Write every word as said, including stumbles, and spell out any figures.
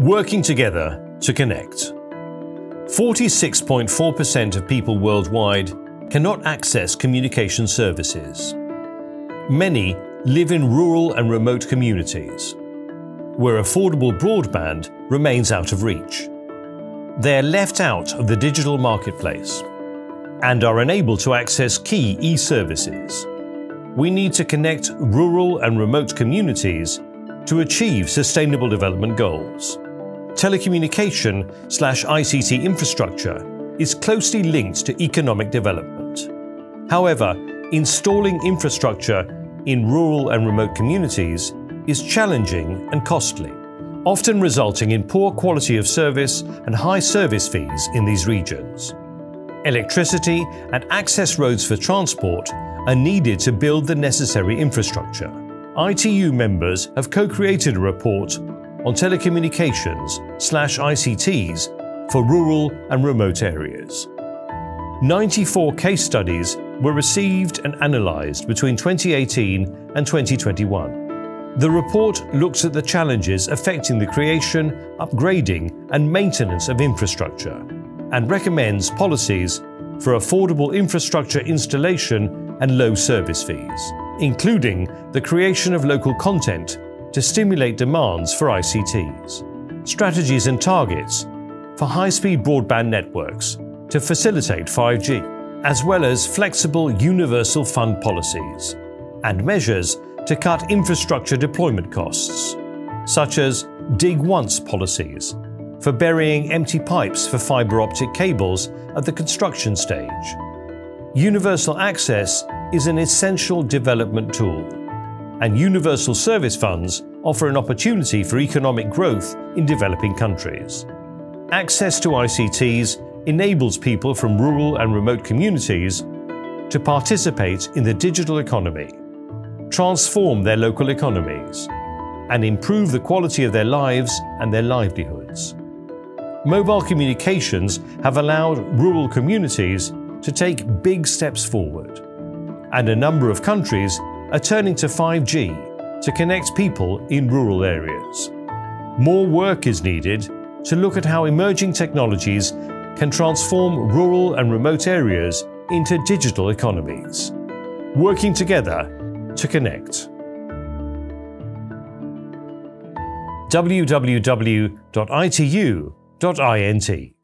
working together to connect. forty-six point four percent of people worldwide cannot access communication services. Many live in rural and remote communities, where affordable broadband remains out of reach. They're left out of the digital marketplace and are unable to access key e-services. We need to connect rural and remote communities to achieve Sustainable Development Goals. Telecommunication slash I C T infrastructure is closely linked to economic development. However, installing infrastructure in rural and remote communities is challenging and costly, often resulting in poor quality of service and high service fees in these regions. Electricity and access roads for transport are needed to build the necessary infrastructure. I T U members have co-created a report on telecommunications slash I C Ts for rural and remote areas. ninety-four case studies were received and analysed between twenty eighteen and twenty twenty-one. The report looks at the challenges affecting the creation, upgrading and maintenance of infrastructure and recommends policies for affordable infrastructure installation and low service fees, including the creation of local content to stimulate demands for I C Ts, strategies and targets for high-speed broadband networks to facilitate five G, as well as flexible universal fund policies and measures to cut infrastructure deployment costs, such as dig once policies for burying empty pipes for fibre optic cables at the construction stage. Universal access is an essential development tool, and universal service funds offer an opportunity for economic growth in developing countries. Access to I C Ts enables people from rural and remote communities to participate in the digital economy, transform their local economies, and improve the quality of their lives and their livelihoods. Mobile communications have allowed rural communities to take big steps forward, and a number of countries are turning to five G to connect people in rural areas. More work is needed to look at how emerging technologies can transform rural and remote areas into digital economies, working together to connect. w w w dot I T U dot int